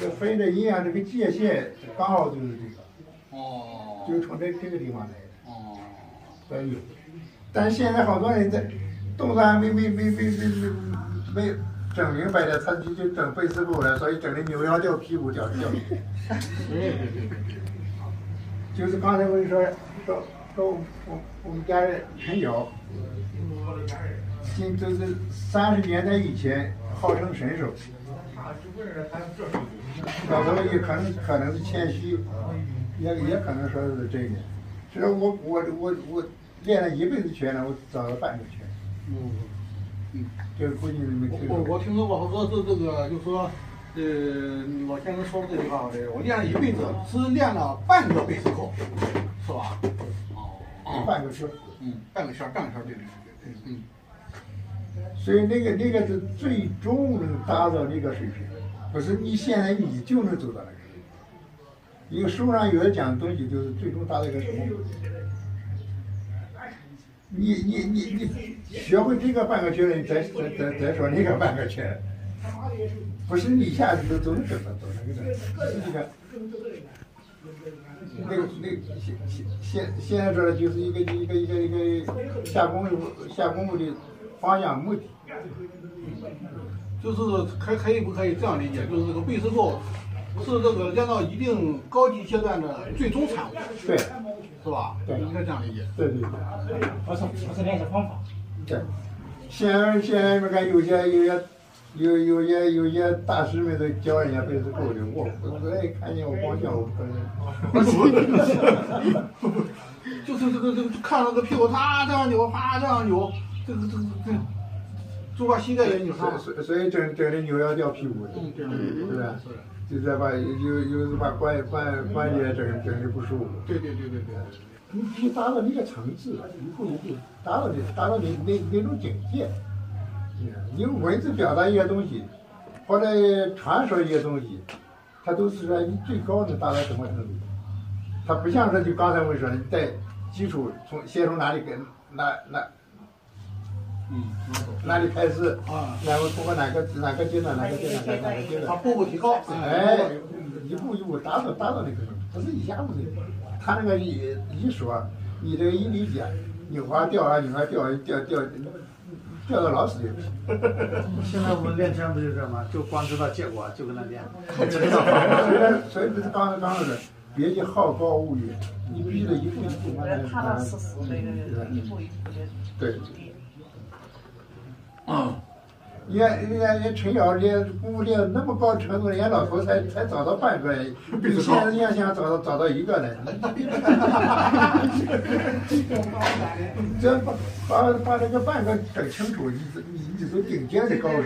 这分的阴阳这个界限刚好就是这个，哦，就从这个地方来的，哦，所以，但现在好多人在动作还没整明白了，他就整费思路了，所以整的扭腰掉屁股掉，就是刚才我跟你说，我们家人很有，就是30年代以前号称神手。 老头也可能是谦虚，也可能说是这个。所以我练了一辈子拳了，我找了半个拳。这估计没听说。我听说过好多这个，就说，老先生说的这句话，我练了一辈子，只练了半个贝斯扣，是吧？哦，半个圈。半个圈，对。所以那个是最终能达到那个水平，不是你现在你就能走到那个水平。因为书上有的讲的东西就是最终达到一个什么？你学会这个半个圈了，你再说那个半个圈，不是你一下子都能走那个的，是这个。现在这就是一个下功夫的。 方向目的，就是可以不可以这样理解？就是这个背式构是这个练到一定高级阶段的最终产物，对，是吧？对，应该这样理解。对，不是练习方法。对，现在看有些大师们都教人家背式构的，我也看见我光教我不能，就是这个看那个屁股啪这样扭，啪这样扭。 这个，就把膝盖也扭伤了，所以整的扭腰掉屁股的，对吧？就再把又把关节整的不舒服。对。你必须达到那个层次，一步达到你那种境界。因为文字表达一些东西，或者传说一些东西，它都是说你最高能达到什么程度。它不像说就刚才我说的，你在基础先从哪里哪。 哪里开始啊？然后通过哪个阶段，哪个阶段，它步步提高，哎，一步达到那个，不是一下子的。他那个一说，你这个一理解，扭啊掉啊掉到老死里去。现在我们练拳不就这吗？就光知道结果，就跟他练。所以不是刚说的，别去好高骛远，你必须得一步一步慢慢踏踏实实的，一步对。 人家陈瑶，人家功夫练到那么高程度，人家老头才找到半个，你现在人家想找到一个来，这把这个半个整清楚，你是顶尖的高手。